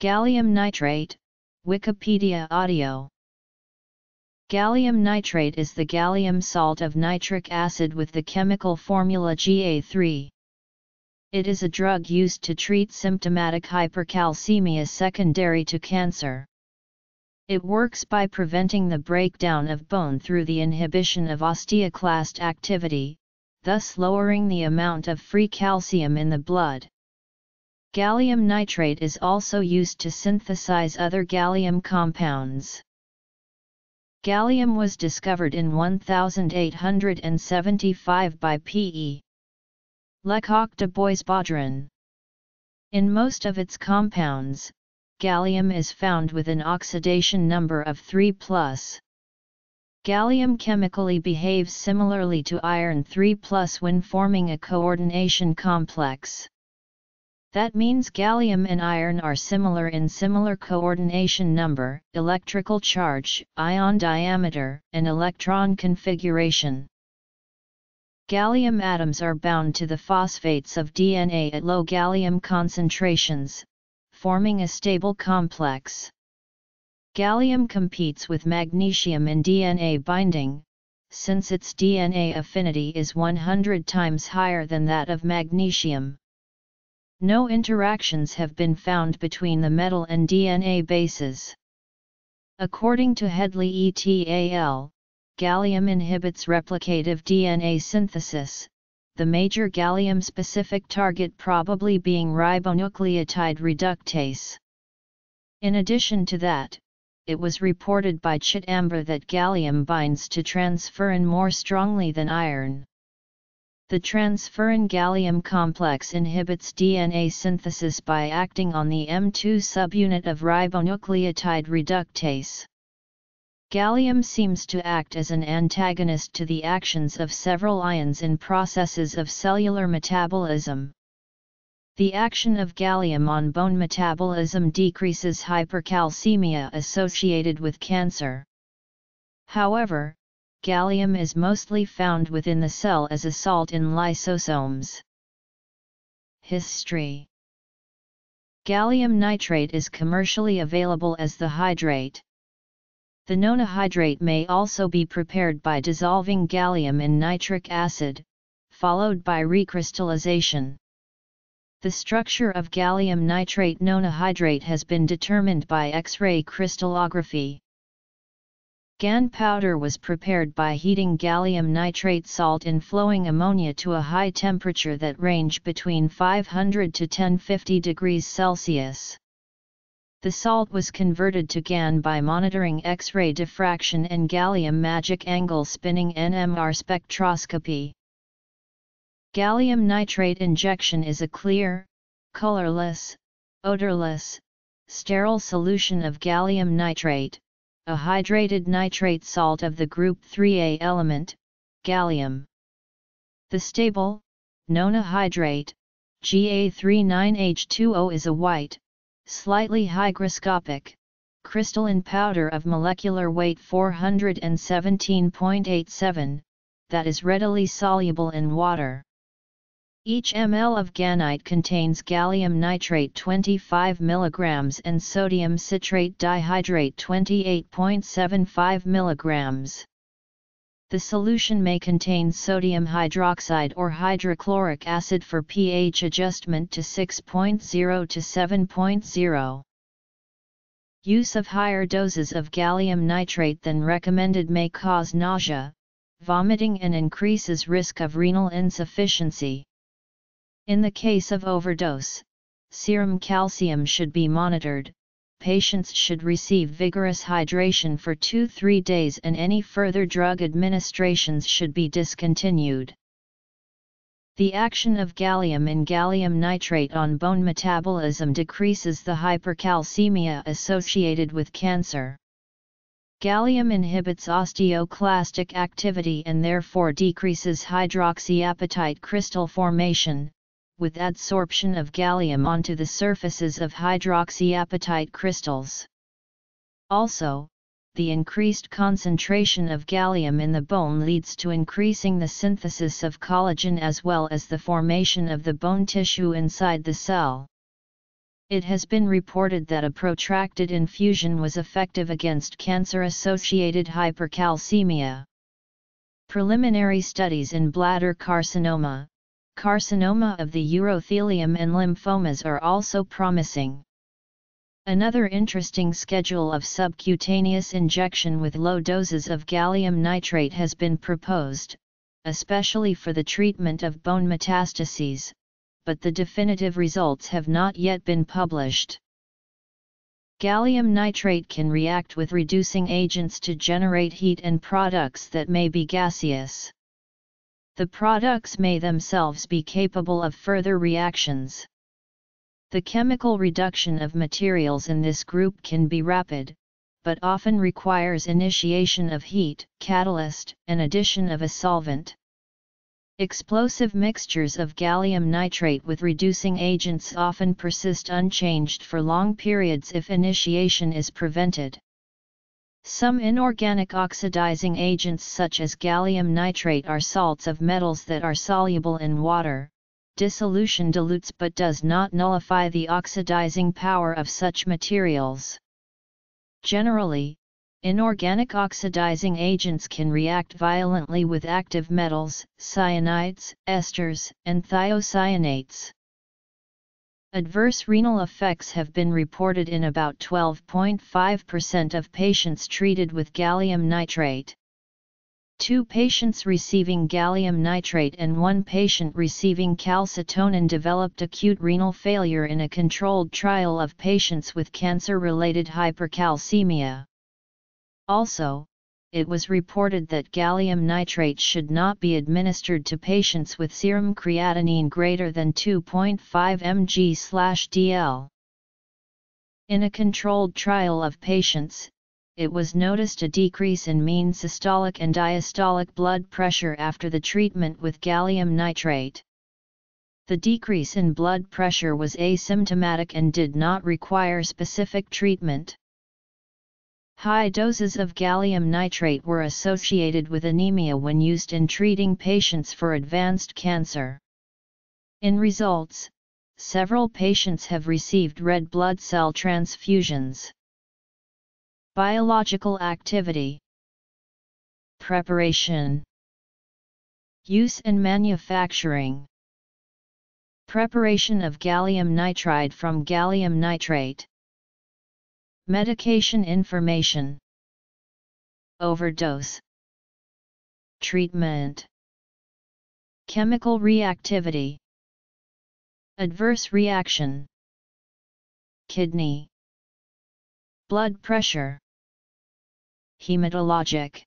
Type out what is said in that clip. Gallium nitrate, Wikipedia audio. Gallium nitrate is the gallium salt of nitric acid with the chemical formula Ga3. It is a drug used to treat symptomatic hypercalcemia secondary to cancer. It works by preventing the breakdown of bone through the inhibition of osteoclast activity, thus lowering the amount of free calcium in the blood. Gallium nitrate is also used to synthesize other gallium compounds. Gallium was discovered in 1875 by P.E. Lecoq de Boisbaudran. In most of its compounds, gallium is found with an oxidation number of 3+. Gallium chemically behaves similarly to iron 3+ when forming a coordination complex. That means gallium and iron are similar in similar coordination number, electrical charge, ion diameter, and electron configuration. Gallium atoms are bound to the phosphates of DNA at low gallium concentrations, forming a stable complex. Gallium competes with magnesium in DNA binding, since its DNA affinity is 100 times higher than that of magnesium. No interactions have been found between the metal and DNA bases. According to Headley et al., gallium inhibits replicative DNA synthesis, the major gallium-specific target probably being ribonucleotide reductase. In addition to that, it was reported by Chitambar that gallium binds to transferrin more strongly than iron. The transferrin-gallium complex inhibits DNA synthesis by acting on the M2 subunit of ribonucleotide reductase. Gallium seems to act as an antagonist to the actions of several ions in processes of cellular metabolism. The action of gallium on bone metabolism decreases hypercalcemia associated with cancer. However, gallium is mostly found within the cell as a salt in lysosomes. History. Gallium nitrate is commercially available as the hydrate. The nonahydrate may also be prepared by dissolving gallium in nitric acid, followed by recrystallization. The structure of gallium nitrate nonahydrate has been determined by X-ray crystallography. Gunpowder was prepared by heating gallium nitrate salt in flowing ammonia to a high temperature that ranged between 500 to 1050 degrees Celsius. The salt was converted to GaN by monitoring X-ray diffraction and gallium magic angle spinning NMR spectroscopy. Gallium nitrate injection is a clear, colorless, odorless, sterile solution of gallium nitrate, a hydrated nitrate salt of the group 3A element, gallium. The stable, nonahydrate, Ga39H2O is a white, slightly hygroscopic, crystalline powder of molecular weight 417.87, that is readily soluble in water. Each ml of ganite contains gallium nitrate 25 mg and sodium citrate dihydrate 28.75 mg. The solution may contain sodium hydroxide or hydrochloric acid for pH adjustment to 6.0 to 7.0. Use of higher doses of gallium nitrate than recommended may cause nausea, vomiting, and increases risk of renal insufficiency. In the case of overdose, serum calcium should be monitored. Patients should receive vigorous hydration for 2-3 days, and any further drug administrations should be discontinued. The action of gallium in gallium nitrate on bone metabolism decreases the hypercalcemia associated with cancer. Gallium inhibits osteoclastic activity and therefore decreases hydroxyapatite crystal formation, with adsorption of gallium onto the surfaces of hydroxyapatite crystals. Also, the increased concentration of gallium in the bone leads to increasing the synthesis of collagen as well as the formation of the bone tissue inside the cell. It has been reported that a protracted infusion was effective against cancer-associated hypercalcemia. Preliminary studies in bladder carcinoma, carcinoma of the urothelium, and lymphomas are also promising. Another interesting schedule of subcutaneous injection with low doses of gallium nitrate has been proposed, especially for the treatment of bone metastases, but the definitive results have not yet been published. Gallium nitrate can react with reducing agents to generate heat and products that may be gaseous. The products may themselves be capable of further reactions. The chemical reduction of materials in this group can be rapid, but often requires initiation of heat, catalyst, and addition of a solvent. Explosive mixtures of gallium nitrate with reducing agents often persist unchanged for long periods if initiation is prevented. Some inorganic oxidizing agents such as gallium nitrate are salts of metals that are soluble in water. Dissolution dilutes but does not nullify the oxidizing power of such materials. Generally, inorganic oxidizing agents can react violently with active metals, cyanides, esters, and thiocyanates. Adverse renal effects have been reported in about 12.5% of patients treated with gallium nitrate. 2 patients receiving gallium nitrate and 1 patient receiving calcitonin developed acute renal failure in a controlled trial of patients with cancer-related hypercalcemia. Also, it was reported that gallium nitrate should not be administered to patients with serum creatinine greater than 2.5 mg/dL. In a controlled trial of patients, it was noticed a decrease in mean systolic and diastolic blood pressure after the treatment with gallium nitrate. The decrease in blood pressure was asymptomatic and did not require specific treatment. High doses of gallium nitrate were associated with anemia when used in treating patients for advanced cancer. In results, several patients have received red blood cell transfusions. Biological activity. Preparation. Use and manufacturing. Preparation of gallium nitride from gallium nitrate. Medication information. Overdose. Treatment. Chemical reactivity. Adverse reaction. Kidney. Blood pressure. Hematologic.